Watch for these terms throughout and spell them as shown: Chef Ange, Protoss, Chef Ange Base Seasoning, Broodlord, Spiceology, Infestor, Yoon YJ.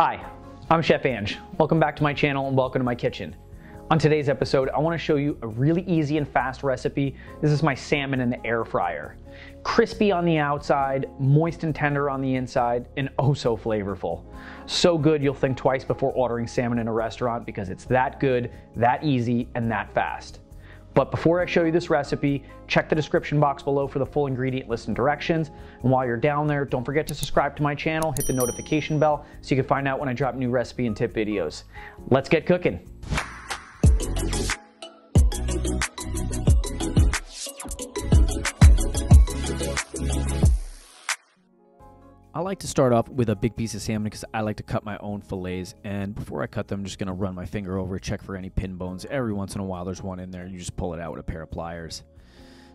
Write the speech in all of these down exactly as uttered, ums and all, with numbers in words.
Hi, I'm Chef Ange. Welcome back to my channel and welcome to my kitchen. On today's episode, I want to show you a really easy and fast recipe. This is my salmon in the air fryer. Crispy on the outside, moist and tender on the inside, and oh so flavorful. So good you'll think twice before ordering salmon in a restaurant because it's that good, that easy, and that fast. But before I show you this recipe, check the description box below for the full ingredient list and directions. And while you're down there, don't forget to subscribe to my channel, hit the notification bell so you can find out when I drop new recipe and tip videos. Let's get cooking. I like to start off with a big piece of salmon because I like to cut my own fillets, and before I cut them, I'm just going to run my finger over, check for any pin bones. Every once in a while there's one in there and you just pull it out with a pair of pliers.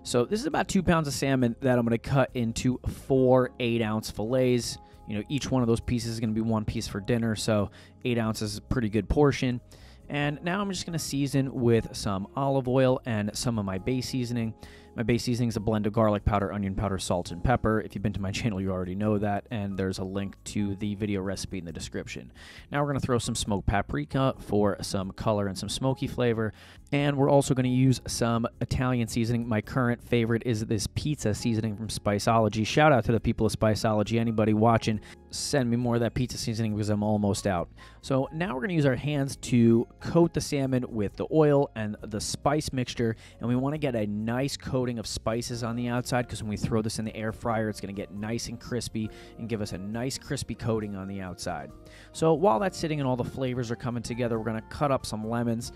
So this is about two pounds of salmon that I'm going to cut into four eight ounce fillets. You know, each one of those pieces is going to be one piece for dinner, so eight ounces is a pretty good portion. And now I'm just going to season with some olive oil and some of my base seasoning. My base seasoning is a blend of garlic powder, onion powder, salt, and pepper. If you've been to my channel, you already know that, and there's a link to the video recipe in the description. Now we're going to throw some smoked paprika for some color and some smoky flavor, and we're also going to use some Italian seasoning. My current favorite is this pizza seasoning from Spiceology. Shout out to the people of Spiceology. Anybody watching, send me more of that pizza seasoning because I'm almost out. So now we're going to use our hands to coat the salmon with the oil and the spice mixture, and we want to get a nice coating of spices on the outside because when we throw this in the air fryer, it's going to get nice and crispy and give us a nice crispy coating on the outside. So while that's sitting and all the flavors are coming together, we're going to cut up some lemons.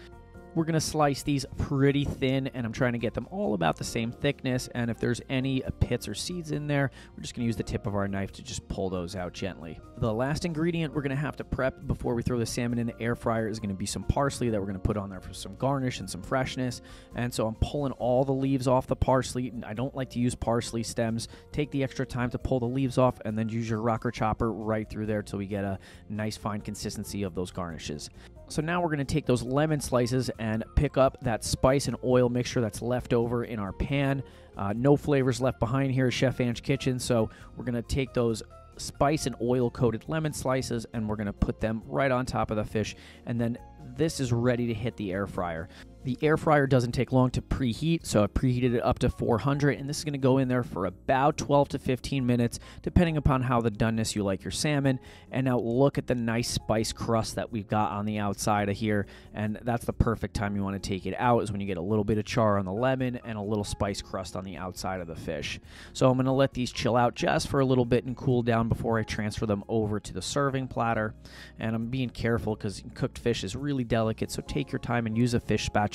We're going to slice these pretty thin, and I'm trying to get them all about the same thickness, and if there's any pits or seeds in there, we're just going to use the tip of our knife to just pull those out gently. The last ingredient we're going to have to prep before we throw the salmon in the air fryer is going to be some parsley that we're going to put on there for some garnish and some freshness. And so I'm pulling all the leaves off the parsley. I don't like to use parsley stems. Take the extra time to pull the leaves off and then use your rocker chopper right through there till we get a nice fine consistency of those garnishes. So now we're going to take those lemon slices and pick up that spice and oil mixture that's left over in our pan. Uh, no flavors left behind here at Chef Ange Kitchen, so we're going to take those spice and oil coated lemon slices and we're going to put them right on top of the fish, and then this is ready to hit the air fryer. The air fryer doesn't take long to preheat, so I preheated it up to four hundred, and this is going to go in there for about twelve to fifteen minutes, depending upon how the doneness you like your salmon. And now look at the nice spice crust that we've got on the outside of here, and that's the perfect time you want to take it out, is when you get a little bit of char on the lemon and a little spice crust on the outside of the fish. So I'm going to let these chill out just for a little bit and cool down before I transfer them over to the serving platter. And I'm being careful because cooked fish is really delicate, so take your time and use a fish spatula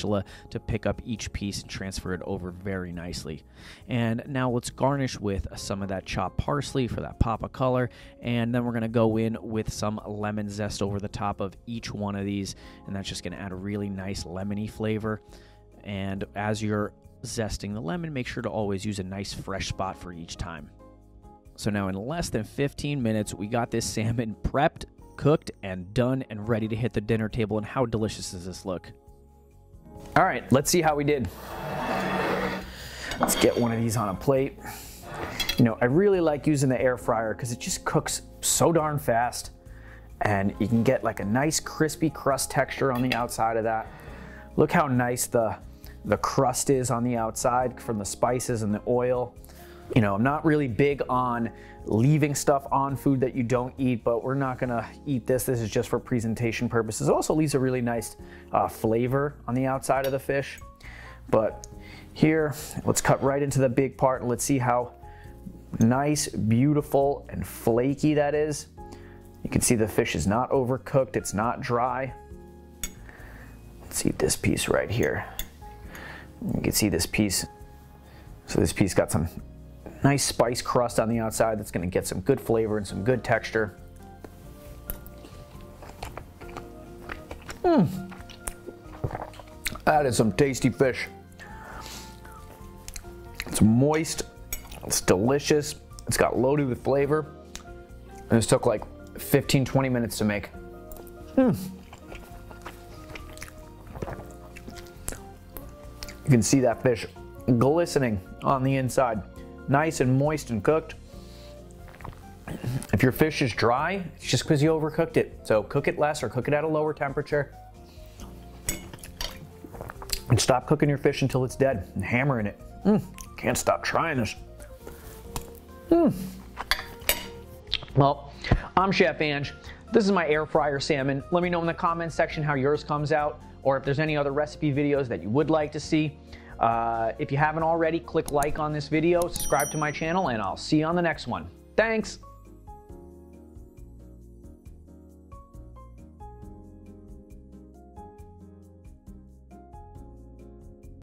to pick up each piece and transfer it over very nicely. And now let's garnish with some of that chopped parsley for that pop of color, and then we're going to go in with some lemon zest over the top of each one of these, and that's just going to add a really nice lemony flavor. And as you're zesting the lemon, make sure to always use a nice fresh spot for each time. So now in less than fifteen minutes, we got this salmon prepped, cooked, and done and ready to hit the dinner table. And how delicious does this look? All right, let's see how we did. Let's get one of these on a plate. You know, I really like using the air fryer because it just cooks so darn fast, and you can get like a nice crispy crust texture on the outside of that. Look how nice the, the crust is on the outside from the spices and the oil. You know, I'm not really big on leaving stuff on food that you don't eat, but we're not gonna eat this. This is just for presentation purposes. It also leaves a really nice uh, flavor on the outside of the fish. But here, let's cut right into the big part and let's see how nice, beautiful, and flaky that is. You can see the fish is not overcooked, it's not dry. Let's eat this piece right here. You can see this piece. So this piece got some nice spice crust on the outside that's going to get some good flavor and some good texture. Mm. That is some tasty fish. It's moist, it's delicious, it's got loaded with flavor. And this took like fifteen, twenty minutes to make. Mm. You can see that fish glistening on the inside. Nice and moist and cooked. If your fish is dry, it's just because you overcooked it. So cook it less or cook it at a lower temperature. And stop cooking your fish until it's dead and hammering it. Mm, can't stop trying this. Mm. Well, I'm Chef Ange. This is my air fryer salmon. Let me know in the comments section how yours comes out, or if there's any other recipe videos that you would like to see. Uh, if you haven't already, click like on this video, subscribe to my channel, and I'll see you on the next one. Thanks.